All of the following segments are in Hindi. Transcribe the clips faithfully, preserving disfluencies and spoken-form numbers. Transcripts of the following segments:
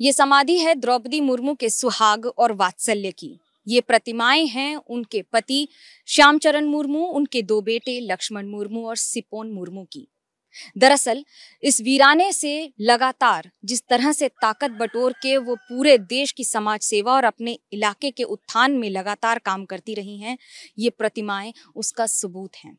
ये समाधि है द्रौपदी मुर्मू के सुहाग और वात्सल्य की। ये प्रतिमाएं हैं उनके पति श्यामचरण मुर्मू, उनके दो बेटे लक्ष्मण मुर्मू और सिपोन मुर्मू की। दरअसल इस वीराने से लगातार जिस तरह से ताकत बटोर के वो पूरे देश की समाज सेवा और अपने इलाके के उत्थान में लगातार काम करती रही हैं, ये प्रतिमाएं उसका सबूत हैं।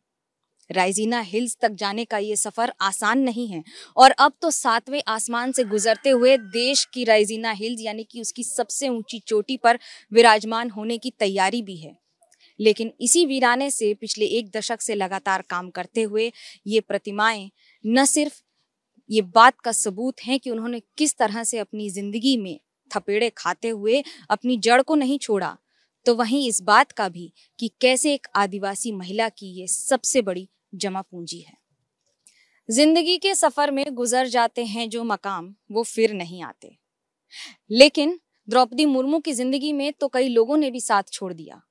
राइजीना हिल्स तक जाने का ये सफर आसान नहीं है और अब तो सातवें आसमान से गुजरते हुए देश की राइजीना हिल्स यानी कि उसकी सबसे ऊंची चोटी पर विराजमान होने की तैयारी भी है। लेकिन इसी वीराने से पिछले एक दशक से लगातार काम करते हुए ये प्रतिमाएं न सिर्फ ये बात का सबूत हैं कि उन्होंने किस तरह से अपनी जिंदगी में थपेड़े खाते हुए अपनी जड़ को नहीं छोड़ा, तो वहीं इस बात का भी कि कैसे एक आदिवासी महिला की ये सबसे बड़ी जमा पूंजी है। जिंदगी के सफर में गुजर जाते हैं जो मकाम, वो फिर नहीं आते। लेकिन द्रौपदी मुर्मू की जिंदगी में तो कई लोगों ने भी साथ छोड़ दिया।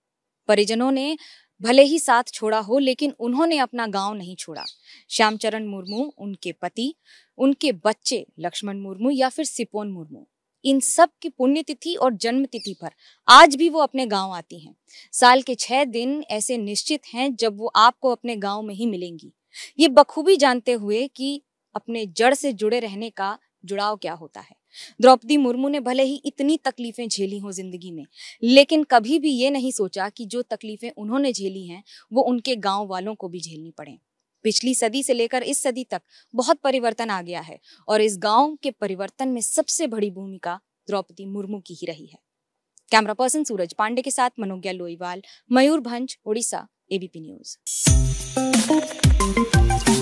परिजनों ने भले ही साथ छोड़ा हो, लेकिन उन्होंने अपना गांव नहीं छोड़ा। श्यामचरण मुर्मू, उनके पति, उनके बच्चे लक्ष्मण मुर्मू या फिर सिपोन मुर्मू, इन सब की पुण्यतिथि और जन्मतिथि पर आज भी वो अपने गांव आती हैं। साल के छह दिन ऐसे निश्चित हैं जब वो आपको अपने गांव में ही मिलेंगी, ये बखूबी जानते हुए कि अपने जड़ से जुड़े रहने का जुड़ाव क्या होता है। द्रौपदी मुर्मू ने भले ही इतनी तकलीफें झेली हों जिंदगी में, लेकिन कभी भी ये नहीं सोचा कि जो तकलीफें उन्होंने झेली हैं वो उनके गांव वालों को भी झेलनी पड़े। पिछली सदी से लेकर इस सदी तक बहुत परिवर्तन आ गया है और इस गांव के परिवर्तन में सबसे बड़ी भूमिका द्रौपदी मुर्मू की ही रही है। कैमरा पर्सन सूरज पांडे के साथ मनोजय लोईवाल, मयूरभंज, ओडिशा, एबीपी न्यूज।